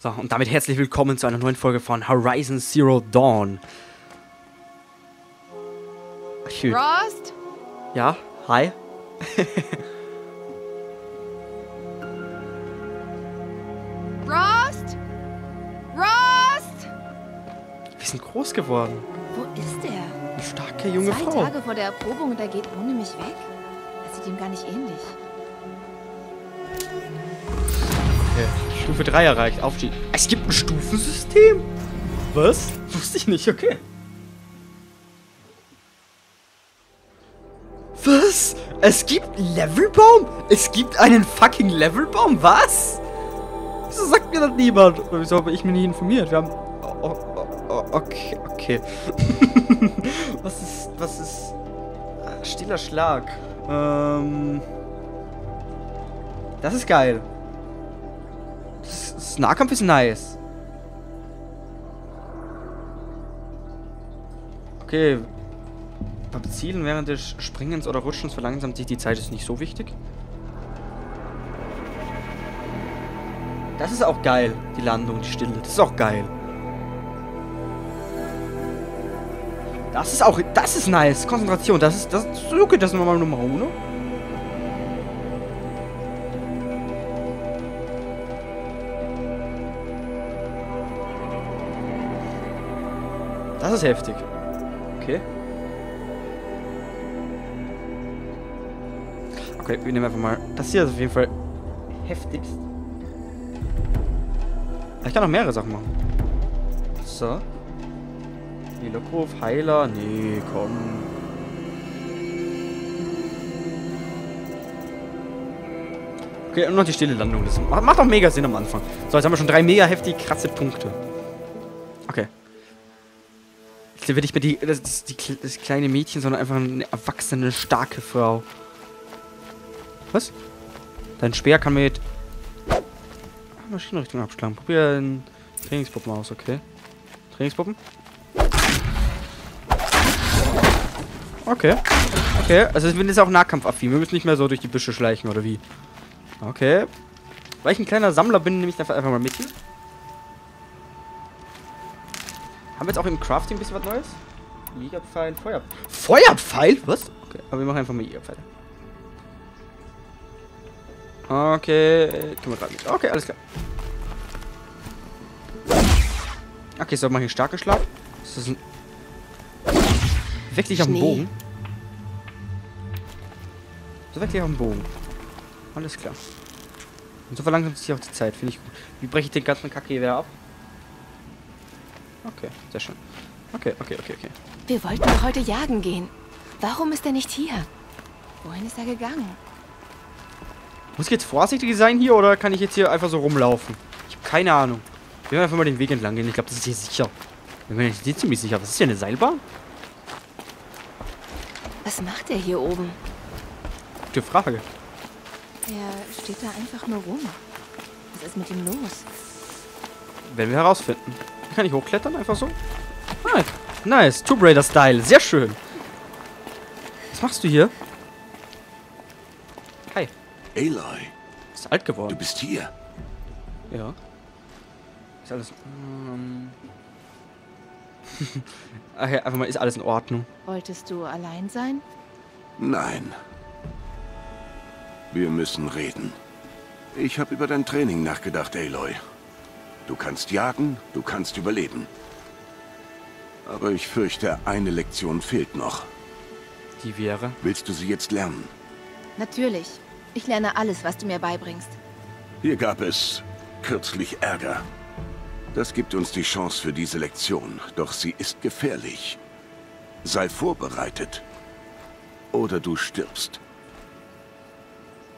So, und damit herzlich willkommen zu einer neuen Folge von Horizon Zero Dawn. Schön. Rost? Ja, hi. Rost? Rost? Wir sind groß geworden. Wo ist er? Eine starke junge Frau. 2 Tage vor der Erprobung und er geht ohne mich weg? Das sieht ihm gar nicht ähnlich. Okay. Stufe 3 erreicht. Aufstieg. Es gibt ein Stufensystem. Was? Wusste ich nicht. Okay. Was? Es gibt einen Levelbaum? Es gibt einen fucking Levelbaum? Was? Wieso sagt mir das niemand? Wieso habe ich mich nie informiert? Wir haben... Okay. Was ist... Stiller Schlag. Das ist geil. Das Nahkampf ist nice. Okay. Beim Zielen während des Springens oder Rutschens verlangsamt sich die Zeit, ist nicht so wichtig. Das ist auch geil, die Landung, die Stille. Das ist auch geil. Das ist nice. Konzentration, das ist okay, das ist nochmal Nummer 1. Das ist heftig. Okay. Okay, wir nehmen einfach mal. Das hier ist auf jeden Fall heftigst. Ich kann noch mehrere Sachen machen. So. Heliogruf, Heiler. Nee, komm. Okay, und noch die stille Landung. Das macht doch mega Sinn am Anfang. So, jetzt haben wir schon 3 mega heftig krasse Punkte. Okay. Jetzt will ich mir das kleine Mädchen, sondern einfach eine erwachsene, starke Frau. Was? Dein Speer kann mit Maschinenrichtung abschlagen. Probier den Trainingspuppen aus, okay? Trainingspuppen? Okay. Okay, also ich bin jetzt auch nahkampfaffin. Wir müssen nicht mehr so durch die Büsche schleichen, oder wie? Okay. Weil ich ein kleiner Sammler bin, nehme ich einfach mal mit. Haben wir jetzt auch im Crafting ein bisschen was Neues? Jägerpfeil, Feuerpfeil. Feuerpfeil? Was? Okay, aber wir machen einfach mal Jägerpfeile. Okay, können wir gerade nicht. Okay, alles klar. Okay, so mache ich einen starken Schlag. Das ist ein... Weg dich auf den Bogen. So weg dich auf den Bogen. Alles klar. Und so verlangsamt sich auch die Zeit, finde ich gut. Wie breche ich den ganzen Kack hier wieder ab? Okay, sehr schön. Okay. Wir wollten doch heute jagen gehen. Warum ist er nicht hier? Wohin ist er gegangen? Muss ich jetzt vorsichtig sein hier oder kann ich jetzt hier einfach so rumlaufen? Ich habe keine Ahnung. Wir werden einfach mal den Weg entlang gehen. Ich glaube, das ist hier sicher. Ich bin nicht ziemlich sicher. Was ist hier, eine Seilbahn? Was macht er hier oben? Gute Frage. Er steht da einfach nur rum. Was ist mit ihm los? Werden wir herausfinden. Kann ich hochklettern? Einfach so? Nein. Nice. Tomb Raider-Style. Sehr schön. Was machst du hier? Hi. Aloy. Ist alt geworden. Du bist hier. Ja. Ist alles... ja, einfach mal, ist alles in Ordnung. Wolltest du allein sein? Nein. Wir müssen reden. Ich habe über dein Training nachgedacht, Aloy. Du kannst jagen, du kannst überleben. Aber ich fürchte, eine Lektion fehlt noch. Die wäre? Willst du sie jetzt lernen? Natürlich. Ich lerne alles, was du mir beibringst. Hier gab es kürzlich Ärger. Das gibt uns die Chance für diese Lektion, doch sie ist gefährlich. Sei vorbereitet. Oder du stirbst.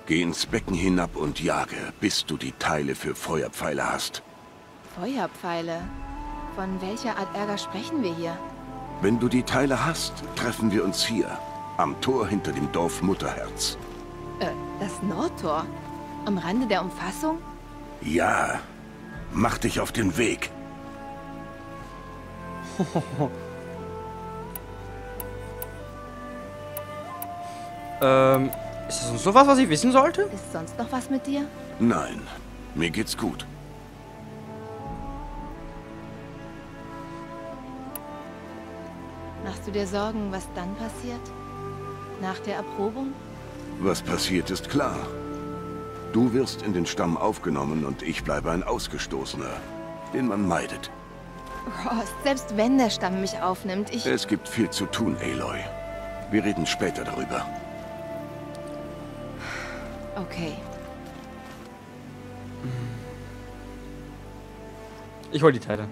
Geh ins Becken hinab und jage, bis du die Teile für Feuerpfeile hast. Feuerpfeile? Von welcher Art Ärger sprechen wir hier? Wenn du die Teile hast, treffen wir uns hier, am Tor hinter dem Dorf Mutterherz. Das Nordtor? Am Rande der Umfassung? Ja. Mach dich auf den Weg. Ist das sonst noch was ich wissen sollte? Ist sonst noch was mit dir? Nein. Mir geht's gut. Machst du dir Sorgen, was dann passiert? Nach der Erprobung? Was passiert, ist klar. Du wirst in den Stamm aufgenommen und ich bleibe ein Ausgestoßener, den man meidet. Rost, selbst wenn der Stamm mich aufnimmt, ich... Es gibt viel zu tun, Aloy. Wir reden später darüber. Okay. Ich hol die Teile.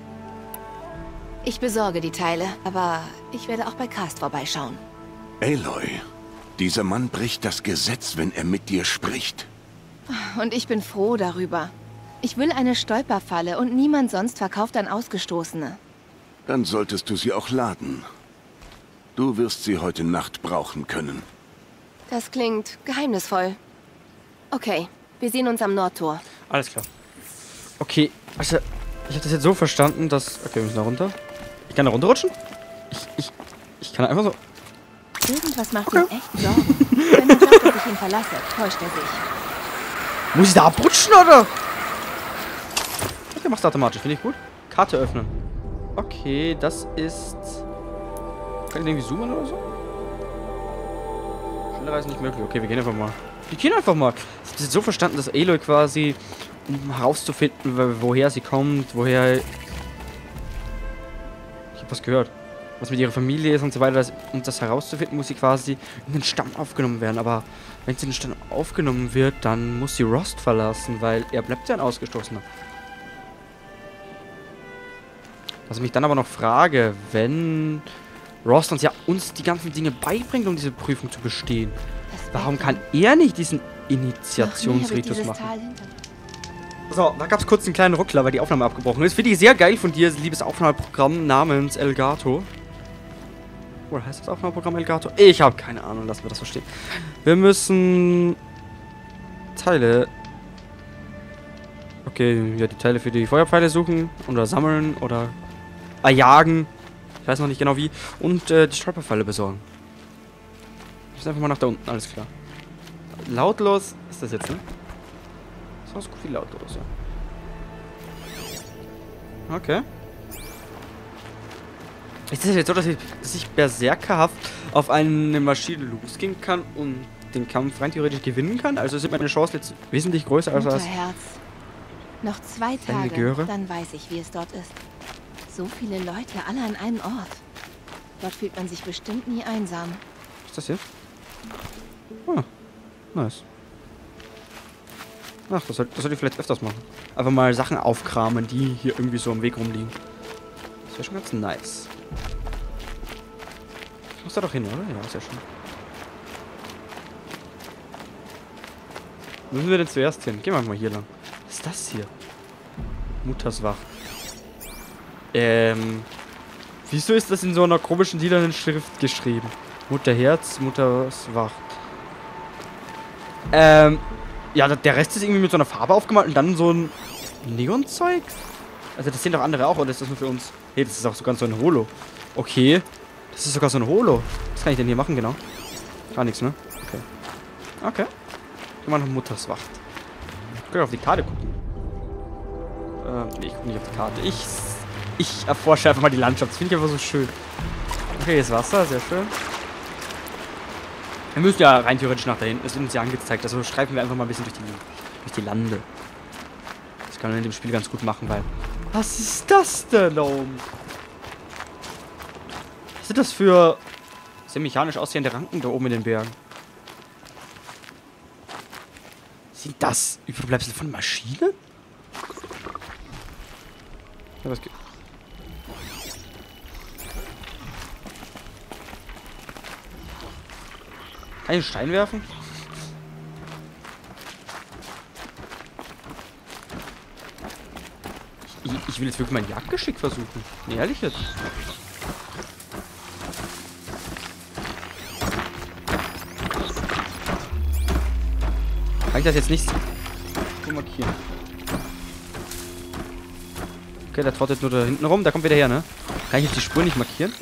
Ich besorge die Teile, aber ich werde auch bei Karst vorbeischauen. Aloy, dieser Mann bricht das Gesetz, wenn er mit dir spricht. Und ich bin froh darüber. Ich will eine Stolperfalle und niemand sonst verkauft an Ausgestoßene. Dann solltest du sie auch laden. Du wirst sie heute Nacht brauchen können. Das klingt geheimnisvoll. Okay, wir sehen uns am Nordtor. Alles klar. Okay, also ich habe das jetzt so verstanden, dass... Okay, wir müssen da runter. Ich kann da runterrutschen? Ich kann einfach so... Irgendwas macht mir echt Sorgen. Wenn man glaubt, dass ich ihn verlasse, täuscht er sich. Muss ich da abrutschen, oder? Okay, mach's automatisch. Finde ich gut. Karte öffnen. Okay, das ist... Kann ich irgendwie zoomen oder so? Schnellreisen nicht möglich. Okay, wir gehen einfach mal. Wir gehen einfach mal. Ich habe das so verstanden, dass Aloy quasi, um herauszufinden, woher sie kommt, woher... Ich habe was gehört. Was mit ihrer Familie ist und so weiter. Um das herauszufinden, muss sie quasi in den Stamm aufgenommen werden. Aber wenn sie in den Stamm aufgenommen wird, dann muss sie Rost verlassen, weil er bleibt ja ein Ausgestoßener. Was ich mich dann aber noch frage, wenn Rost uns ja die ganzen Dinge beibringt, um diese Prüfung zu bestehen, warum kann er nicht diesen Initiationsritus machen? So, da gab es kurz einen kleinen Ruckler, weil die Aufnahme abgebrochen ist. Finde ich sehr geil von dir, liebes Aufnahmeprogramm namens Elgato. Oder heißt das Aufnahmeprogramm Elgato? Ich habe keine Ahnung, lassen wir das verstehen. Wir müssen... Teile... Okay, ja, die Teile für die Feuerpfeile suchen oder sammeln oder erjagen. Ich weiß noch nicht genau wie. Und die Stolperfalle besorgen. Ich muss einfach mal nach da unten, alles klar. Lautlos ist das jetzt, ne? Das ist viel lautlos, ja. Okay. Ist das jetzt so, dass ich berserkerhaft auf eine Maschine losgehen kann und den Kampf rein theoretisch gewinnen kann? Also sind meine Chancen jetzt wesentlich größer als das. Mutterherz. Noch 2 Tage, dann weiß ich, wie es dort ist. So viele Leute, alle an einem Ort. Dort fühlt man sich bestimmt nie einsam. Was ist das hier? Ah, nice. Ach, das soll ich vielleicht öfters machen. Einfach mal Sachen aufkramen, die hier irgendwie so im Weg rumliegen. Das wäre schon ganz nice. Ich muss da doch hin, oder? Ja, ist ja schon. Wo müssen wir denn zuerst hin? Gehen wir mal hier lang. Was ist das hier? Mutters Wacht. Wieso ist das in so einer komischen lilanen Schrift geschrieben? Mutterherz, Mutters Wacht. Ja, der Rest ist irgendwie mit so einer Farbe aufgemalt und dann so ein Neonzeug? Also das sehen doch andere auch, oder ist das nur für uns? Hey, das ist auch sogar so ein Holo. Okay, das ist sogar so ein Holo. Was kann ich denn hier machen, genau? Gar nichts, ne? Okay. Okay. Gehen wir nach Mutters Wacht. Ich kann auf die Karte gucken. Nee, ich gucke nicht auf die Karte. Ich erforsche einfach mal die Landschaft. Das finde ich einfach so schön. Okay, hier ist Wasser, sehr schön. Wir müssen ja rein theoretisch nach dahin. Es wird uns ja angezeigt. Also schreiben wir einfach mal ein bisschen durch die Lande. Das kann man in dem Spiel ganz gut machen, weil... Was ist das denn da oben? Was sind das für sehr mechanisch aussehende Ranken da oben in den Bergen? Sind das Überbleibsel von Maschinen? Ja, was geht? Kann ich einen Stein werfen? Ich will jetzt wirklich mein Jagdgeschick versuchen. Nee, ehrlich jetzt. Kann ich das jetzt nicht so markieren? Okay, der trottet nur da hinten rum. Da kommt wieder her, ne? Kann ich jetzt die Spur nicht markieren?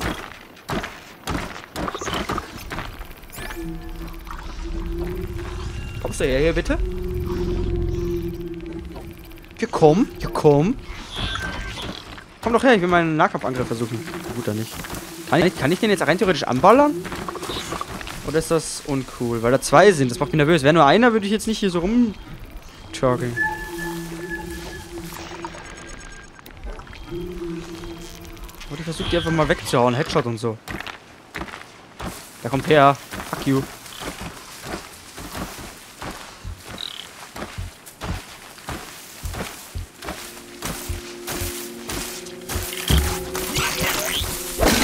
Kommst du her, hier bitte? Ja, komm. Ja, komm. Komm doch her, ich will meinen Nahkampfangriff versuchen. Gut, dann nicht. Kann ich den jetzt rein theoretisch anballern? Oder ist das uncool? Weil da zwei sind, das macht mich nervös. Wäre nur einer, würde ich jetzt nicht hier so rumjoggeln. Oder ich versuche die einfach mal wegzuhauen, Headshot und so. Da kommt her, fuck you.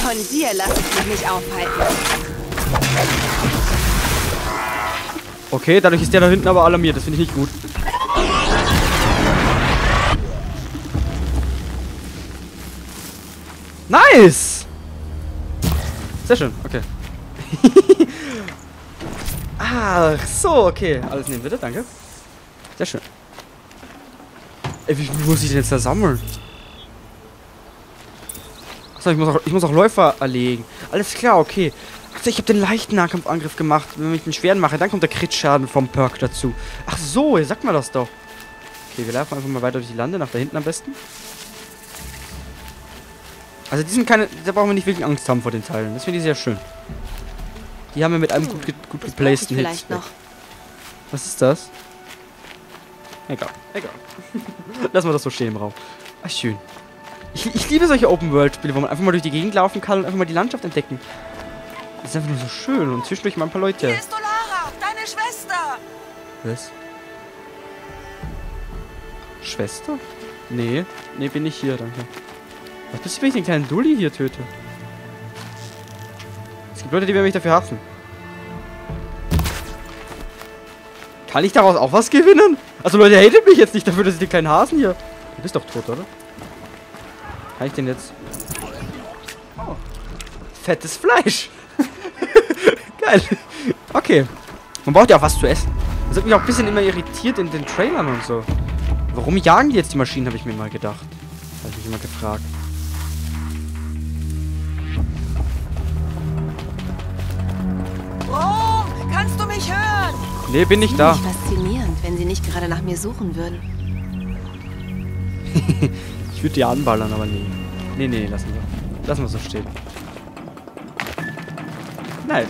Von dir lass ich mich nicht aufhalten. Okay, dadurch ist der da hinten aber alarmiert. Das finde ich nicht gut. Nice! Sehr schön, okay. Ach so, okay. Alles nehmen bitte, danke. Sehr schön. Ey, wie muss ich denn jetzt da sammeln? Achso, ich muss auch Läufer erlegen. Alles klar, okay. Ich habe den leichten Nahkampfangriff gemacht. Wenn ich den schweren mache, dann kommt der Crit-Schaden vom Perk dazu. Ach so, ihr sagt mir das doch. Okay, wir laufen einfach mal weiter durch die Lande, nach da hinten am besten. Also die sind keine, da brauchen wir nicht wirklich Angst haben vor den Teilen. Das finde ich sehr schön. Die haben wir mit einem gut geplaceden Hit. Vielleicht noch. Was ist das? Egal, egal. Lassen wir das so stehen im Raum. Ach, schön. Ich liebe solche Open-World-Spiele, wo man einfach mal durch die Gegend laufen kann und einfach mal die Landschaft entdecken. Das ist einfach nur so schön und zwischendurch mal ein paar Leute. Hier ist Olara, deine Schwester! Was? Schwester? Nee, nee, bin ich hier, danke. Was bist du, wenn ich den kleinen Dulli hier töte? Es gibt Leute, die werden mich dafür hassen. Kann ich daraus auch was gewinnen? Also Leute, hatet mich jetzt nicht dafür, dass ich den kleinen Hasen hier... Du bist doch tot, oder? Kann ich den jetzt... Oh. Fettes Fleisch! Geil. Okay. Man braucht ja auch was zu essen. Das hat mich auch ein bisschen immer irritiert in den Trailern und so. Warum jagen die jetzt die Maschinen, habe ich mir mal gedacht. Habe ich mich immer gefragt. Brom, kannst du mich hören? Nee, bin ich da. Faszinierend, wenn sie nicht gerade nach mir suchen würden. Ich würde die anballern, aber nee. Nee, nee, lassen wir. Lassen wir so stehen. Nice.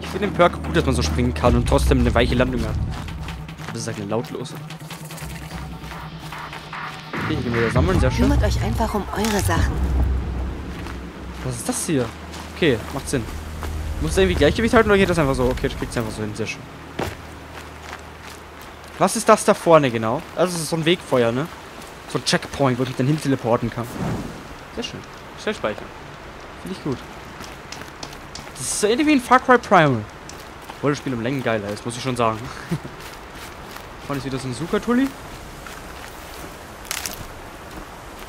Ich finde den Perk gut, dass man so springen kann und trotzdem eine weiche Landung hat. Das ist eine lautlose. Okay, ich gehe wieder sammeln, sehr schön. Kümmert euch einfach um eure Sachen. Was ist das hier? Okay, macht Sinn. Muss das irgendwie Gleichgewicht halten oder geht das einfach so? Okay, das kriegt es einfach so hin, sehr schön. Was ist das da vorne genau? Also es ist so ein Wegfeuer, ne? So ein Checkpoint, wo ich mich dann hin teleporten kann. Sehr schön. Schnell speichern. Finde ich gut. Das ist so ähnlich wie in Far Cry Primal. Obwohl das Spiel um Längen geiler ist, muss ich schon sagen. Vorne ist wieder so ein Sucher-Tulli.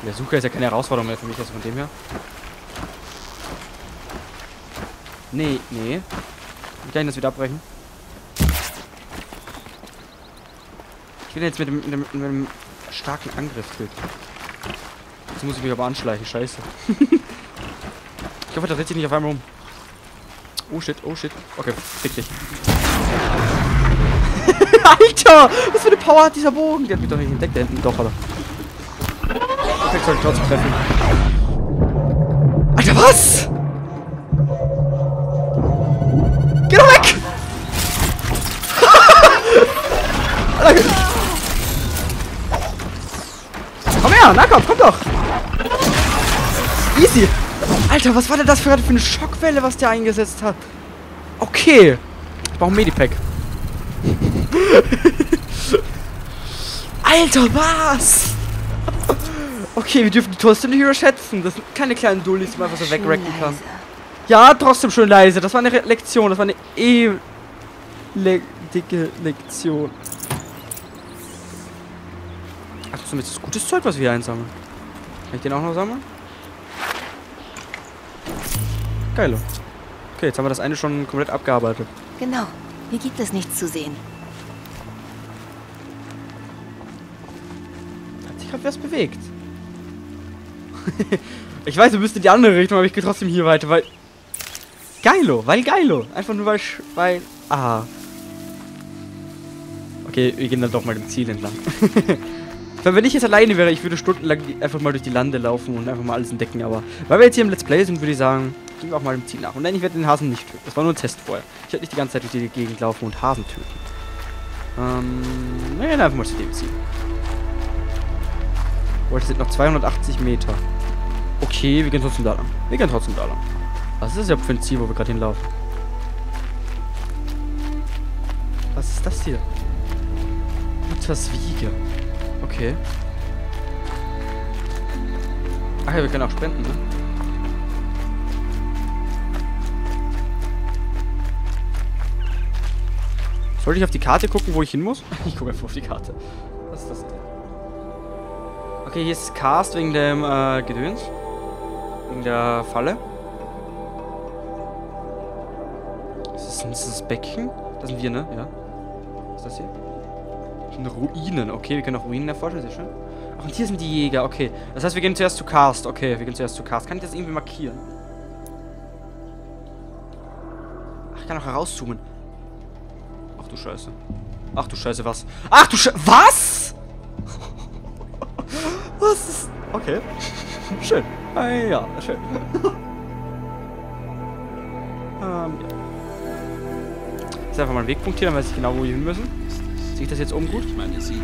Der Sucher ist ja keine Herausforderung mehr für mich, also von dem her. Nee, nee. Wie kann ich das wieder abbrechen? Ich will jetzt mit dem starken Angriff töten. Jetzt muss ich mich aber anschleichen, scheiße. Ich hoffe, der dreht sich nicht auf einmal um. Oh shit, oh shit. Okay, fick dich. Alter! Was für eine Power hat dieser Bogen? Der hat mich doch nicht entdeckt, der hinten. Doch, oder? Perfekt, soll ich trotzdem treffen. Alter, was? Geh doch weg! Komm her, na komm, komm doch! Easy! Alter, was war denn das gerade für eine Schockwelle, was der eingesetzt hat? Okay. Ich brauche ein Medipack. Alter, was? Okay, wir dürfen die trotzdem nicht überschätzen. Das sind keine kleinen Dullis, die man einfach so wegrecken kann. Ja, trotzdem schön leise. Das war eine Lektion. Das war eine dicke Lektion. Ach, das ist gutes Zeug, was wir hier einsammeln. Kann ich den auch noch sammeln? Geil. Okay, jetzt haben wir das eine schon komplett abgearbeitet. Genau. Hier gibt es nichts zu sehen. Hat sich gerade was bewegt. Ich weiß, du bist in die andere Richtung, aber ich gehe trotzdem hier weiter, weil... Geilo, weil geilo. Einfach nur weil... Ah. Okay, wir gehen dann doch mal dem Ziel entlang. Weil wenn ich jetzt alleine wäre, ich würde stundenlang einfach mal durch die Lande laufen und einfach mal alles entdecken. Aber weil wir jetzt hier im Let's Play sind, würde ich sagen, gehen wir auch mal dem Ziel nach. Und nein, ich werde den Hasen nicht töten. Das war nur ein Test vorher. Ich werde nicht die ganze Zeit durch die Gegend laufen und Hasen töten. Naja, einfach mal zu dem Ziel. Oh, das sind noch 280 Meter. Okay, wir gehen trotzdem da lang. Wir gehen trotzdem da lang. Was ist das überhaupt für ein Ziel, wo wir gerade hinlaufen? Was ist das hier? Mutters Wiege. Okay. Ach ja, wir können auch spenden, ne? Sollte ich auf die Karte gucken, wo ich hin muss? Ich gucke einfach auf die Karte. Was ist das denn? Okay, hier ist Karst wegen dem Gedöns. Wegen der Falle. Ist das Becken? Das sind wir, ne? Ja. Was ist das hier? Ruinen. Okay, wir können auch Ruinen erforschen, sehr schön. Ach, und hier sind die Jäger, okay. Das heißt, wir gehen zuerst zu Karst. Okay, wir gehen zuerst zu Karst. Kann ich das irgendwie markieren? Ach, ich kann auch herauszoomen. Ach du Scheiße. Ach du Scheiße, was? Ach du Scheiße, was? Was ist... Okay. Schön. Ja, schön. Ja. Jetzt einfach mal einen Wegpunkt hier, dann weiß ich genau, wo wir hin müssen. Sehe ich das jetzt oben gut? Ich meine, sie.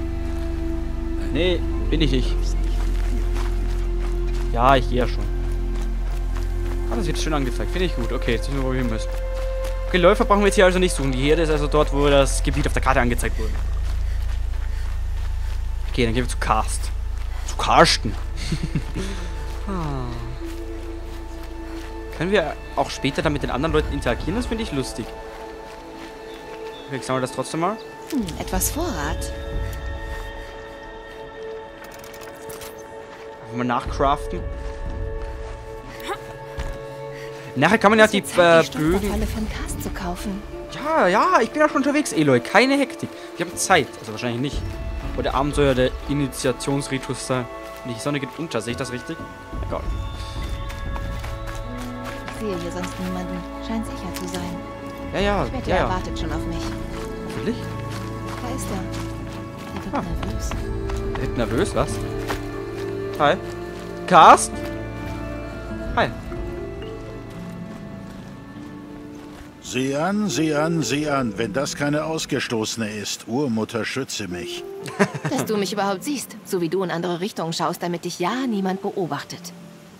Nee, bin ich nicht. Ja, ich gehe ja schon. Aber es wird schön angezeigt. Finde ich gut. Okay, jetzt wissen wir, wo wir hin müssen. Okay, Läufer brauchen wir jetzt hier also nicht suchen. Die Herde ist also dort, wo das Gebiet auf der Karte angezeigt wurde. Okay, dann gehen wir zu Karst. Zu Karsten. Können wir auch später dann mit den anderen Leuten interagieren? Das finde ich lustig. Okay, ich sammle das trotzdem mal. Etwas Vorrat. Einfach mal nachcraften. Nachher kann man ja die Bögen... Von Karst zu kaufen. Ja, ja, ich bin ja schon unterwegs, Aloy. Keine Hektik. Wir haben Zeit. Also wahrscheinlich nicht. Aber der Abend soll ja der Initiationsritus sein. Die Sonne geht unter. Sehe ich das richtig? Egal. Ich sehe hier sonst niemanden. Scheint sicher zu sein. Ja, ja, Schwerte ja. Wartet schon auf mich. Hoffentlich. Da ist er. Er wird nervös. Er wird nervös, was? Hi. Karst? Hi. Sieh an, sieh an, sieh an. Wenn das keine Ausgestoßene ist, Urmutter, schütze mich. Dass du mich überhaupt siehst, so wie du in andere Richtungen schaust, damit dich ja niemand beobachtet.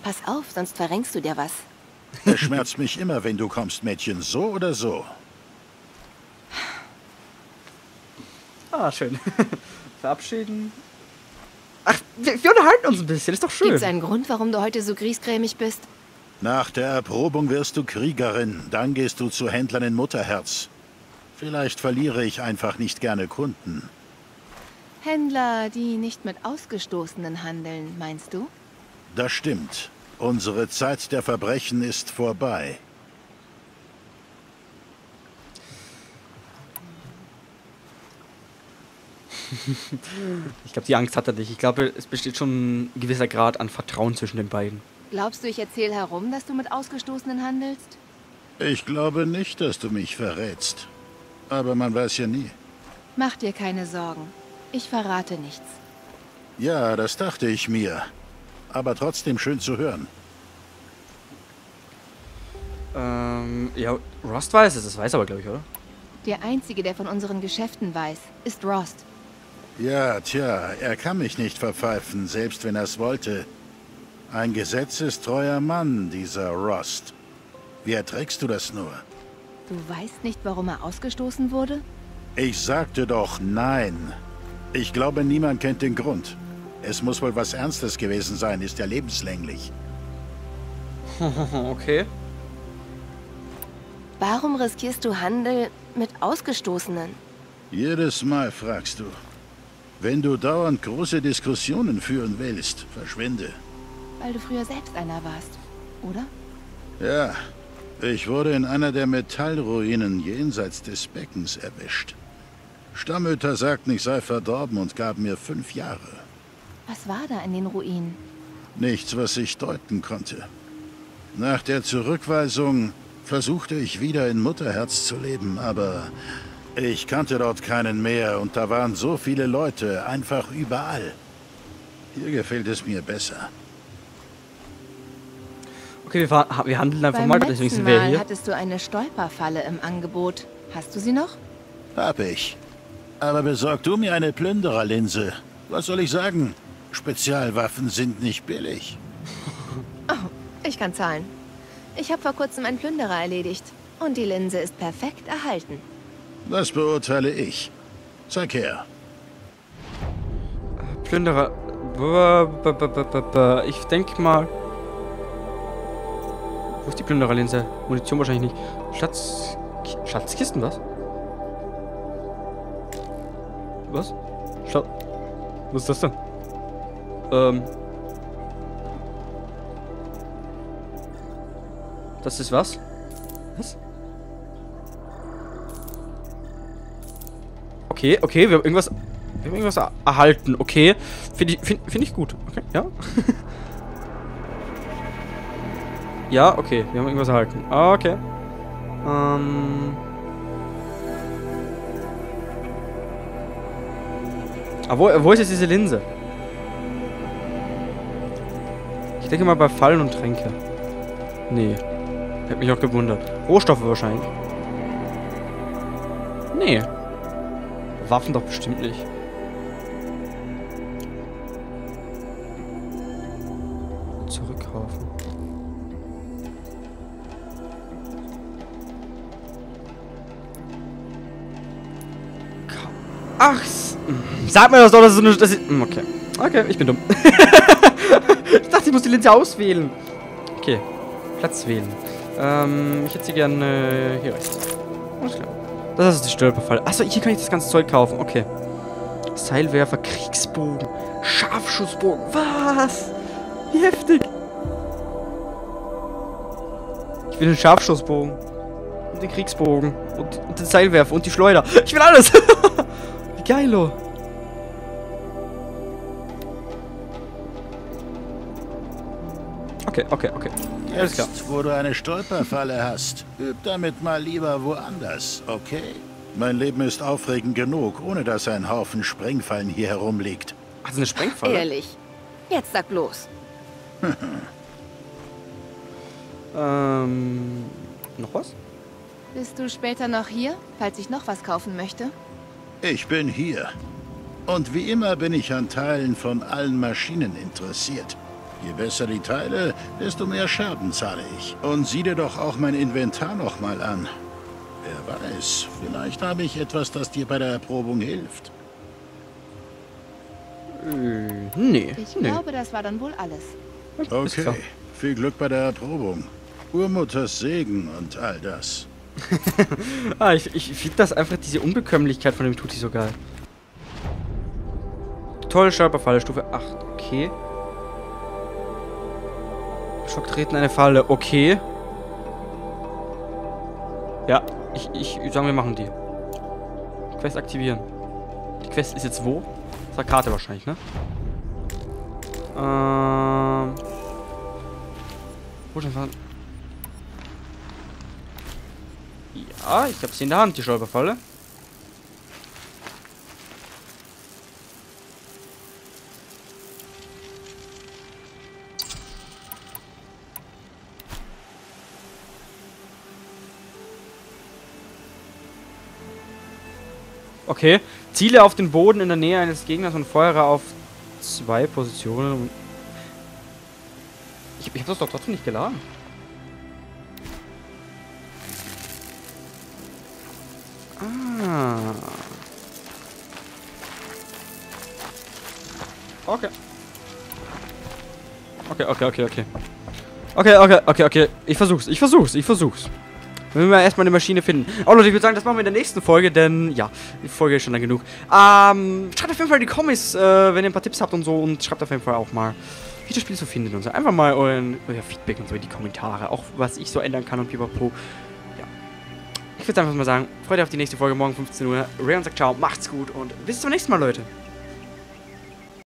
Pass auf, sonst verrenkst du dir was. Es schmerzt mich immer, wenn du kommst, Mädchen, so oder so. Ah, schön. Verabschieden. Ach, wir unterhalten uns ein bisschen, ist doch schön. Gibt's einen Grund, warum du heute so griesgrämig bist? Nach der Erprobung wirst du Kriegerin, dann gehst du zu Händlern in Mutterherz. Vielleicht verliere ich einfach nicht gerne Kunden. Händler, die nicht mit Ausgestoßenen handeln, meinst du? Das stimmt. Unsere Zeit der Verbrechen ist vorbei. Ich glaube, die Angst hat er nicht. Ich glaube, es besteht schon ein gewisser Grad an Vertrauen zwischen den beiden. Glaubst du, ich erzähle herum, dass du mit Ausgestoßenen handelst? Ich glaube nicht, dass du mich verrätst. Aber man weiß ja nie. Mach dir keine Sorgen. Ich verrate nichts. Ja, das dachte ich mir. Aber trotzdem schön zu hören. Ja, Rost weiß es. Das weiß aber, glaube ich, oder? Der Einzige, der von unseren Geschäften weiß, ist Rost. Ja, tja, er kann mich nicht verpfeifen, selbst wenn er es wollte. Ein gesetzestreuer Mann, dieser Rost. Wie erträgst du das nur? Du weißt nicht, warum er ausgestoßen wurde? Ich sagte doch nein. Ich glaube, niemand kennt den Grund. Es muss wohl was Ernstes gewesen sein, ist ja lebenslänglich. Okay. Warum riskierst du Handel mit Ausgestoßenen? Jedes Mal fragst du. Wenn du dauernd große Diskussionen führen willst, verschwinde. Weil du früher selbst einer warst, oder? Ja, ich wurde in einer der Metallruinen jenseits des Beckens erwischt. Stammhüter sagten, ich sei verdorben und gaben mir 5 Jahre. Was war da in den Ruinen? Nichts, was ich deuten konnte. Nach der Zurückweisung versuchte ich wieder in Mutterherz zu leben, aber ich kannte dort keinen mehr und da waren so viele Leute, einfach überall. Hier gefällt es mir besser. Okay, wir handeln einfach mal. Deswegen sind wir hier. Hattest du eine Stolperfalle im Angebot. Hast du sie noch? Hab ich. Aber besorg du mir eine Plündererlinse. Was soll ich sagen? Spezialwaffen sind nicht billig. Oh, ich kann zahlen. Ich habe vor kurzem einen Plünderer erledigt. Und die Linse ist perfekt erhalten. Das beurteile ich. Zeig her. Plünderer. Ich denke mal... Wo ist die Plündererlinse? Munition wahrscheinlich nicht. Schatzkisten, was? Was? Was ist das denn? Das ist was? Was? Okay, okay, wir haben irgendwas erhalten. Okay, finde ich gut. Okay, ja. Ja, okay, wir haben irgendwas erhalten. Okay. Aber wo ist jetzt diese Linse? Ich denke mal bei Fallen und Tränke. Nee. Hätte mich auch gewundert. Rohstoffe wahrscheinlich. Nee. Waffen doch bestimmt nicht. Zurückkaufen. Ach, sag mir das doch, dass es eine... Okay. Okay, ich bin dumm. Ich dachte, ich muss die Linse auswählen. Okay. Platz wählen. Ich hätte sie gerne hier rechts. Alles klar. Das ist die Stolperfalle. Achso, hier kann ich das ganze Zeug kaufen. Okay. Seilwerfer, Kriegsbogen, Scharfschussbogen. Was? Wie heftig. Ich will den Scharfschussbogen. Und den Kriegsbogen. Und den Seilwerfer. Und die Schleuder. Ich will alles. Wie geilo. Okay, okay, okay. Alles klar. Jetzt, wo du eine Stolperfalle hast, üb damit mal lieber woanders, okay? Mein Leben ist aufregend genug, ohne dass ein Haufen Sprengfallen hier herumliegt. Also eine Sprengfalle? Ach, ehrlich. Jetzt sag los. Noch was? Bist du später noch hier, falls ich noch was kaufen möchte? Ich bin hier. Und wie immer bin ich an Teilen von allen Maschinen interessiert. Je besser die Teile, desto mehr Schaden zahle ich. Und sieh dir doch auch mein Inventar nochmal an. Wer weiß, vielleicht habe ich etwas, das dir bei der Erprobung hilft. Nee. Ich glaube, das war dann wohl alles. Okay, viel Glück bei der Erprobung. Urmutters Segen und all das. Ich finde das einfach, diese Unbekömmlichkeit von dem Tutti so geil. Toll, Stolperfalle, Stufe 8. Okay. Schock treten, eine Falle. Okay. Ja, ich sagen, wir machen die. Quest aktivieren. Die Quest ist jetzt wo? Auf der Karte wahrscheinlich, ne? Wo ist denn Falle? Ja, ich hab's in der Hand, die Stolperfalle. Okay. Ziele auf den Boden in der Nähe eines Gegners und feuere auf 2 Positionen. Ich hab das doch trotzdem nicht geladen. Ah. Okay. Okay. Ich versuch's. Wenn wir erstmal eine Maschine finden. Oh Leute, ich würde sagen, das machen wir in der nächsten Folge, denn ja, die Folge ist schon lang genug. Schreibt auf jeden Fall in die Kommis, wenn ihr ein paar Tipps habt und so, und schreibt auf jeden Fall auch mal, wie das Spiel so findet und so. Einfach mal euer Feedback und so in die Kommentare, auch was ich so ändern kann und pipapo. Ja. Ich würde einfach mal sagen, freut euch auf die nächste Folge morgen 15 Uhr. Rayon sagt ciao, macht's gut und bis zum nächsten Mal, Leute.